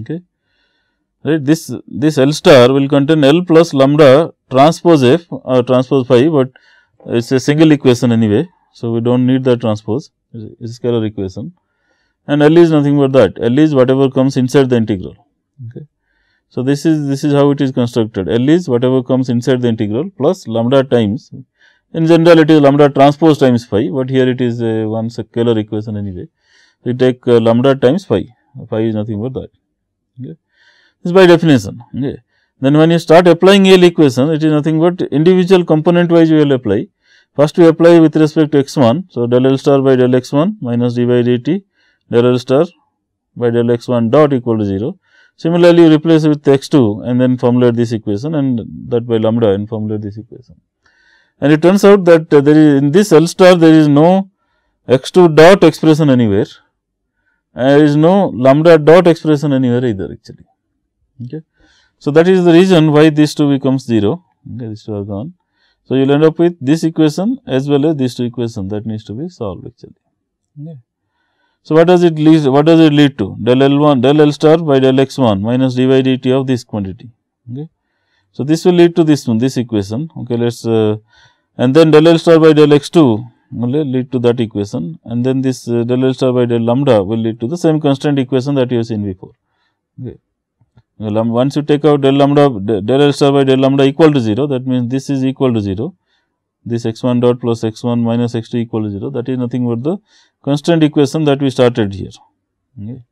Okay. Right. This, this L star will contain L plus lambda transpose f or transpose phi, but it is a single equation anyway. So, we do not need the transpose, it is a scalar equation, and L is nothing but that, L is whatever comes inside the integral. Okay. So, this is this is how it is constructed. L is whatever comes inside the integral plus lambda times, in general it is lambda transpose times phi, but here it is a one scalar equation anyway. We take uh, lambda times phi, phi is nothing but that. Okay. This is by definition. Okay. Then when you start applying L equation, it is nothing but individual component wise you will apply. First we apply with respect to x one. So, del L star by del x one minus d by dt, del L star by del x one dot equal to zero. Similarly, you replace with x two and then formulate this equation and that by lambda and formulate this equation. And it turns out that uh, there is in this L star there is no x two dot expression anywhere and there is no lambda dot expression anywhere either actually. Okay. So, that is the reason why these two becomes zero, okay, these two are gone. So, you will end up with this equation as well as these two equations that needs to be solved actually. Okay. So, what does it lead, what does it lead to? Del L one, del L star by del x one minus d by dt of this quantity. Okay. So, this will lead to this one, this equation, okay, let us, uh, and then del L star by del x two will lead to that equation, and then this uh, del L star by del lambda will lead to the same constant equation that you have seen before. Okay. Once you take out del lambda, del L star by del lambda equal to zero, that means this is equal to zero. This x one dot plus x one minus x two equal to zero, that is nothing but the constant equation that we started here. Okay.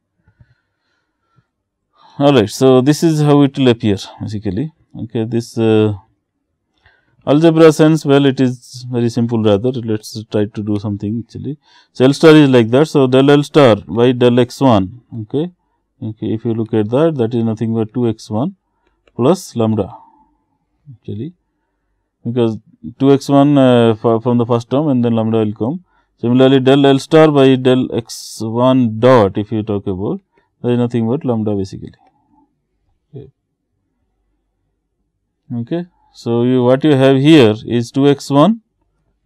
All right. So, this is how it will appear basically. Okay. This uh, algebra sense, well, it is very simple rather. Let us try to do something actually. So, L star is like that. So, del L star by del x one, okay. Okay. If you look at that, that is nothing but two x one plus lambda actually, because two x one uh, from the first term and then lambda will come. Similarly, del L star by del x one dot, if you talk about, there is nothing but lambda basically. Okay. Okay. So, you what you have here is two x one,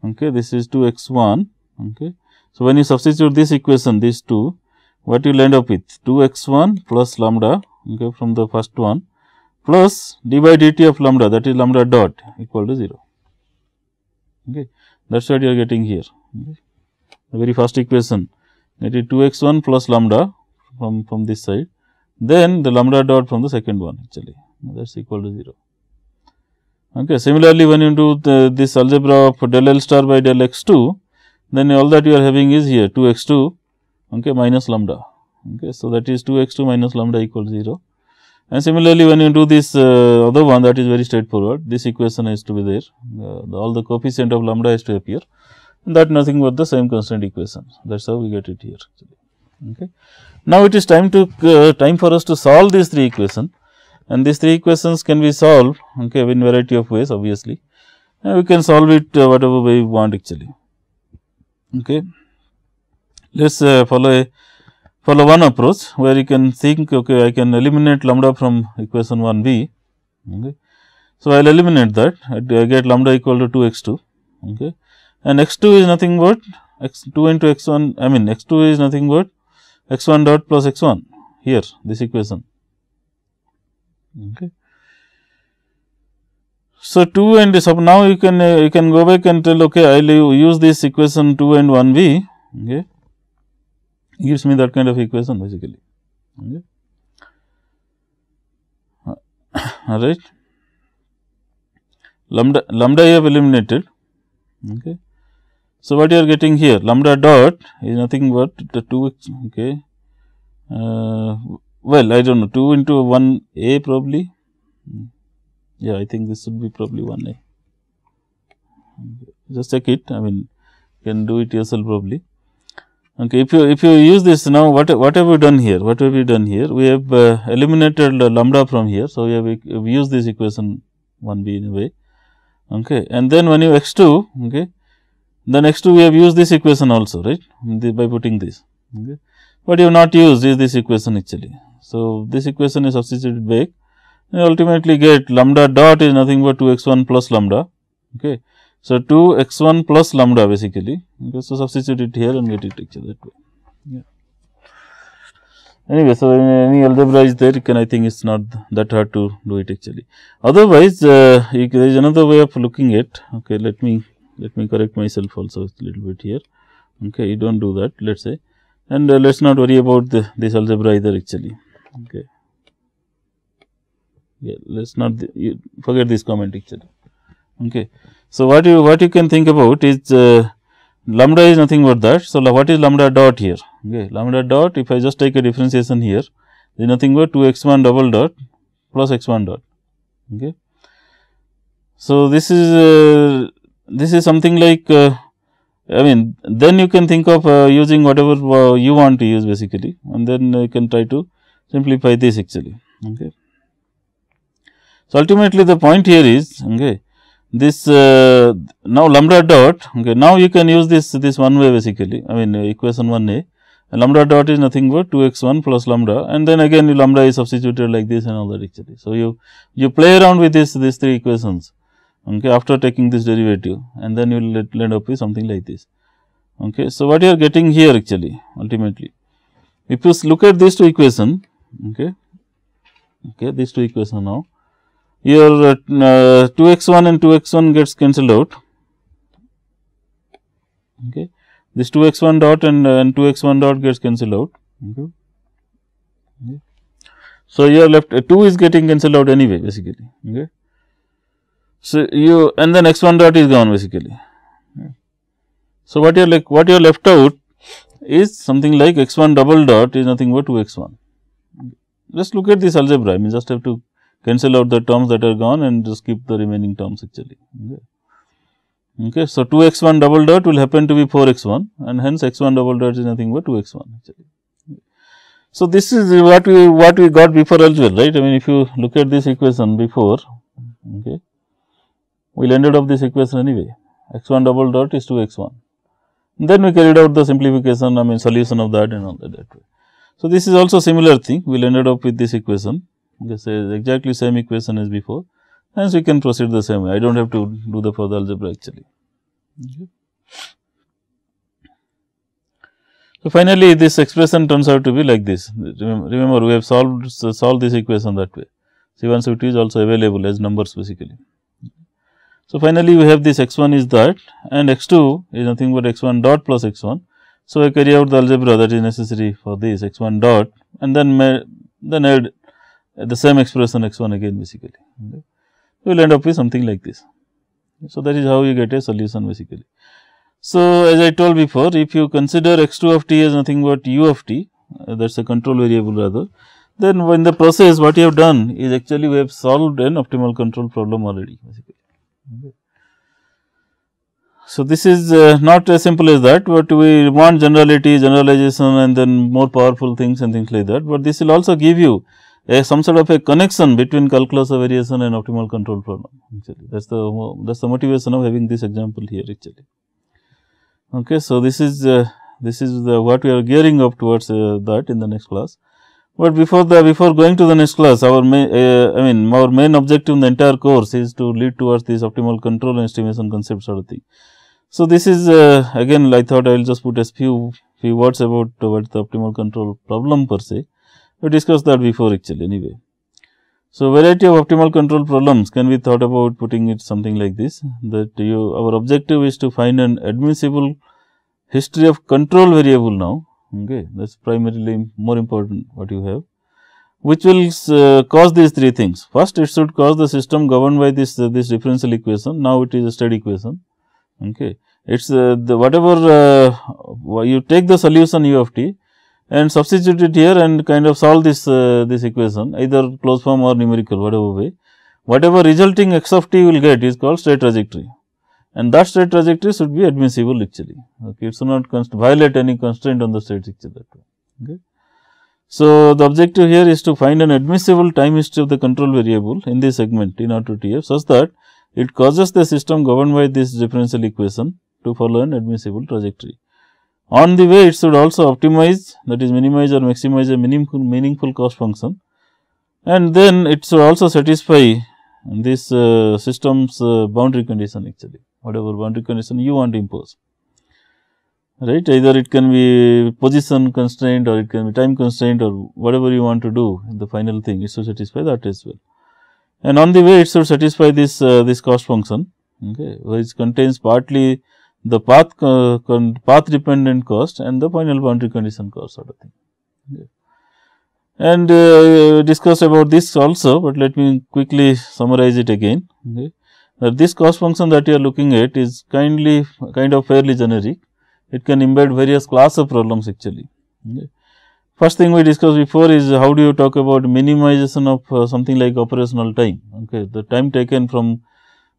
okay, this is two x one. Okay. So, when you substitute this equation, these two, what you will end up with? two x one plus lambda, okay, from the first one, plus d by dt of lambda, that is lambda dot equal to zero. Okay. That is what you are getting here. Okay. The very first equation, that is two x one plus lambda from, from this side, then the lambda dot from the second one actually, that is equal to zero. Okay. Similarly, when you do the, this algebra of del L star by del x two, then all that you are having is here two x two, okay, minus lambda. Okay. So, that is two x two minus lambda equal to zero. And similarly, when you do this uh, other one, that is very straightforward, this equation has to be there, uh, the, all the coefficient of lambda has to appear, and that nothing but the same constant equation, that is how we get it here. Okay. Now, it is time to uh, time for us to solve these three equations, and these three equations can be solved, okay, in variety of ways obviously, and we can solve it uh, whatever way we want actually. Okay. Let us uh, follow a follow one approach where you can think, okay, I can eliminate lambda from equation one b, okay. So, I will eliminate that, I get lambda equal to two x two, okay, and x two is nothing but x two into x one, I mean x two is nothing but x one dot plus x one here, this equation. Okay. So, two and so now you can uh, you can go back and tell, okay, I will use this equation two and one b, okay, gives me that kind of equation basically. Okay. All right. Lambda, lambda I have eliminated. Okay. So, what you are getting here? Lambda dot is nothing but the two x, okay. Uh, well, I do not know, two into one a probably. Yeah, I think this should be probably one a. Okay. just check it, I mean you can do it yourself probably. Okay, if you if you use this now, what what have we done here? What have we done here? We have uh, eliminated uh, lambda from here, so we have, we have used this equation one b in a way. Okay, and then when you x two, okay, then x two we have used this equation also, right? The, by putting this. Okay, what you have not used is this equation actually. So this equation is substituted back, and you ultimately get lambda dot is nothing but two x one plus lambda. Okay. So, two x one plus lambda basically, okay, so substitute it here and get it actually that way. Yeah. Anyway, so any algebra is there, you can, I think it is not that hard to do it actually. Otherwise, uh, you, there is another way of looking at, okay, let me, let me correct myself also a little bit here, okay, you do not do that, let us say, and uh, let us not worry about the, this algebra either actually, okay. Yeah, let us not, you forget this comment actually, okay. So, what you what you can think about is uh, lambda is nothing but that. So, what is lambda dot here? Okay. Lambda dot, if I just take a differentiation here, there is nothing but two x one double dot plus x one dot. Okay. So, this is uh, this is something like uh, I mean then you can think of uh, using whatever uh, you want to use basically, and then you can try to simplify this actually. Okay. So, ultimately the point here is, okay, this uh, now lambda dot, okay, now you can use this this one way basically, I mean uh, equation one a, and lambda dot is nothing but two x one plus lambda, and then again you lambda is substituted like this and all that actually. So, you you play around with this these three equations, okay, after taking this derivative, and then you will end up with something like this. Okay. So, what you are getting here actually ultimately, if you look at these two equation, okay, okay, these two equation now, your uh, two x one and two x one gets cancelled out, okay. This two x one dot and, uh, and two x one dot gets cancelled out, okay. Okay. So, you are left uh, two is getting cancelled out anyway basically, okay. So, you and then x one dot is gone basically, okay. So, what you are like what you are left out is something like x one double dot is nothing but two x one, okay. Just look at this algebra, I mean just have to cancel out the terms that are gone and just keep the remaining terms actually. Okay. Okay. So, two x one double dot will happen to be four x one, and hence x one double dot is nothing but two x one actually. Okay. So, this is what we what we got before algebra, right. I mean if you look at this equation before, okay, we will ended up this equation anyway, x one double dot is two x one. Then we carried out the simplification, I mean solution of that and all that, that way. So, this is also similar thing, we will ended up with this equation. This is exactly same equation as before, and so we can proceed the same way. I do not have to do the further algebra actually. Okay. So, finally, this expression turns out to be like this. Remember, we have solved so solved this equation that way. C one fifty is also available as numbers basically. So, finally, we have this x one is that, and x two is nothing but x one dot plus x one. So, I carry out the algebra that is necessary for this x one dot, and then may, then add the same expression x one again basically, okay. You will end up with something like this. So, that is how you get a solution basically. So, as I told before, if you consider x two of t as nothing but u of t, uh, that is a control variable rather, then in the process what you have done is actually we have solved an optimal control problem already basically. Okay. So, this is uh, not as simple as that, but we want generality, generalization, and then more powerful things and things like that, but this will also give you a some sort of a connection between calculus of variation and optimal control problem actually. That is the that is the motivation of having this example here actually. Okay, so this is uh, this is the what we are gearing up towards uh, that in the next class. But before the before going to the next class, our main uh, I mean our main objective in the entire course is to lead towards this optimal control and estimation concept sort of thing. So this is uh, again I thought I will just put a few few words about uh, what the optimal control problem per se. We discussed that before actually anyway. So, variety of optimal control problems can be thought about putting it something like this, that you our objective is to find an admissible history of control variable now, okay, that is primarily more important what you have, which will uh, cause these three things. First, it should cause the system governed by this uh, this differential equation, now it is a steady equation, okay. It is uh, the whatever uh, you take the solution u of t and substitute it here and kind of solve this uh, this equation either closed form or numerical whatever way. Whatever resulting x of t will get is called state trajectory, and that straight trajectory should be admissible actually. Okay, it should not violate any constraint on the straight picture that way. Okay. So, the objective here is to find an admissible time history of the control variable in this segment T zero to T f such that it causes the system governed by this differential equation to follow an admissible trajectory. On the way, it should also optimize, that is minimize or maximize a meaningful, meaningful cost function, and then it should also satisfy this uh, system's uh, boundary condition actually, whatever boundary condition you want to impose. Right, either it can be position constraint or it can be time constraint or whatever you want to do, the final thing is to satisfy that as well. And on the way it should satisfy this uh, this cost function, okay, which contains partly the path uh, path dependent cost and the final boundary condition cost sort of thing. Okay. And uh, discussed about this also, but let me quickly summarize it again. Okay. Now, this cost function that you are looking at is kindly kind of fairly generic. It can embed various class of problems actually. Okay. First thing we discussed before is how do you talk about minimization of uh, something like operational time, okay, the time taken from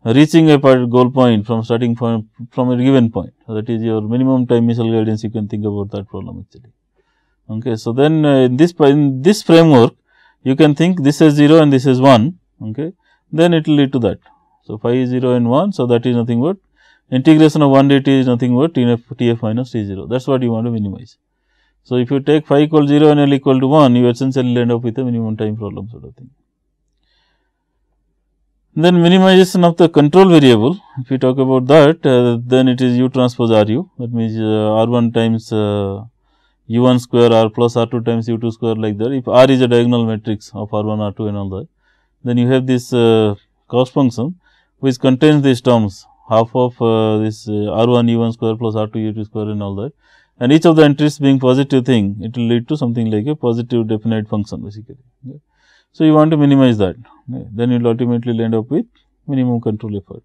reaching a goal point from starting point from a given point, that is your minimum time missile guidance, you can think about that problem actually. Okay. So, then uh, in this in this framework you can think this is zero and this is one, okay, then it will lead to that. So, phi is zero and one, so that is nothing but integration of one d t is nothing but T f minus T zero, that is what you want to minimize. So, if you take phi equal zero and L equal to one, you essentially end up with a minimum time problem sort of thing. Then minimization of the control variable, if you talk about that, uh, then it is u transpose r u, that means uh, r one times uh, u one square r plus r two times u two square like that. If r is a diagonal matrix of r one, r two and all that, then you have this uh, cost function which contains these terms, half of uh, this uh, r one u one square plus r two u two square and all that, and each of the entries being positive thing, it will lead to something like a positive definite function basically. Okay. So, you want to minimize that, okay, then you will ultimately end up with minimum control effort.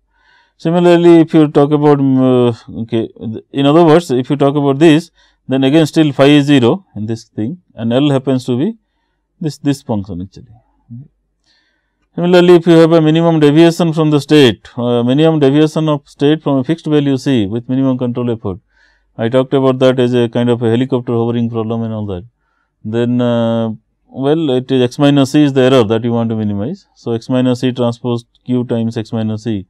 Similarly, if you talk about, uh, okay, in other words, if you talk about this, then again still phi is zero in this thing and L happens to be this, this function actually. Similarly, if you have a minimum deviation from the state, uh, minimum deviation of state from a fixed value C with minimum control effort. I talked about that as a kind of a helicopter hovering problem and all that. Then, uh, well, it is x minus C is the error that you want to minimize. So, x minus C transpose Q times x minus C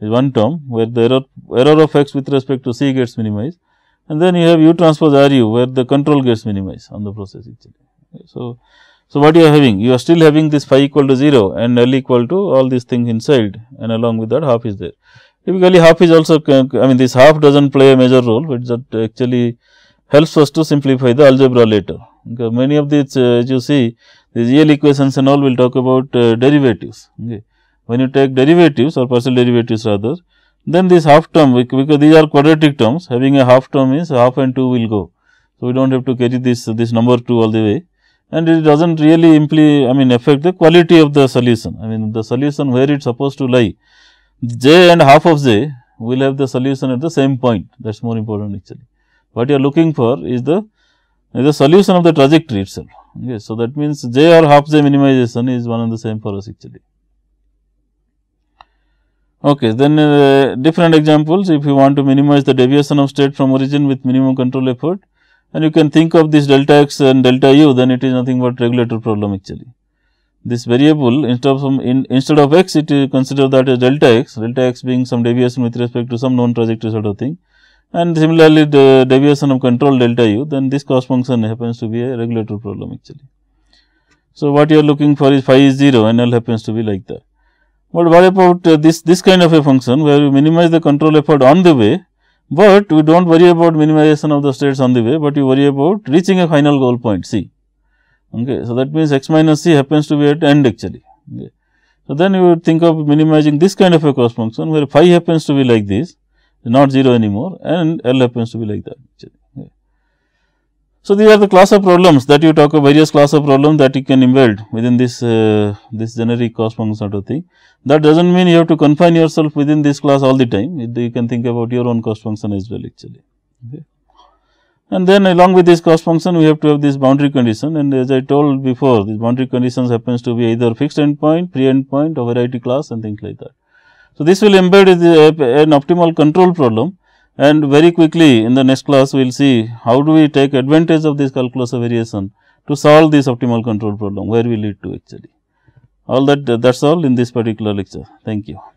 is one term, where the error, error of x with respect to C gets minimized, and then you have u transpose R u, where the control gets minimized on the process actually. Okay, so, So, what you are having? You are still having this phi equal to zero and L equal to all these things inside, and along with that half is there. Typically, half is also, I mean, this half does not play a major role, but that actually helps us to simplify the algebra later. Okay. Many of these, uh, as you see, these E L equations and all will talk about uh, derivatives. Okay. When you take derivatives or partial derivatives rather, then this half term, because these are quadratic terms, having a half term means half and two will go. So, we do not have to carry this, this number two all the way. And it does not really imply, I mean, affect the quality of the solution. I mean, the solution where it is supposed to lie, j and half of j will have the solution at the same point, that is more important actually. What you are looking for is the, is the solution of the trajectory itself. Okay. So, that means j or half j minimization is one and the same for us actually. Okay. Then, uh, different examples, if you want to minimize the deviation of state from origin with minimum control effort, and you can think of this delta x and delta u, then it is nothing but regulator problem actually. This variable instead of, in, instead of x, it is consider that as delta x, delta x being some deviation with respect to some known trajectory sort of thing, and similarly the deviation of control delta u, then this cost function happens to be a regulator problem actually. So, what you are looking for is phi is zero and L happens to be like that. But what about uh, this, this kind of a function where you minimize the control effort on the way, but we do not worry about minimization of the states on the way, but you worry about reaching a final goal point C. Okay. So, that means x minus C happens to be at end actually. Okay. So, then you would think of minimizing this kind of a cost function where phi happens to be like this, not zero anymore, and L happens to be like that actually. Okay. So, these are the class of problems that you talk of, various class of problems that you can embed within this, uh, this generic cost function sort of thing. That does not mean you have to confine yourself within this class all the time, it, you can think about your own cost function as well actually. Okay. And then along with this cost function, we have to have this boundary condition, and as I told before, this boundary conditions happens to be either fixed endpoint, pre endpoint, or variety class and things like that. So, this will embed an optimal control problem, and very quickly in the next class we will see how do we take advantage of this calculus of variation to solve this optimal control problem, where we lead to actually. All that, that is all in this particular lecture. Thank you.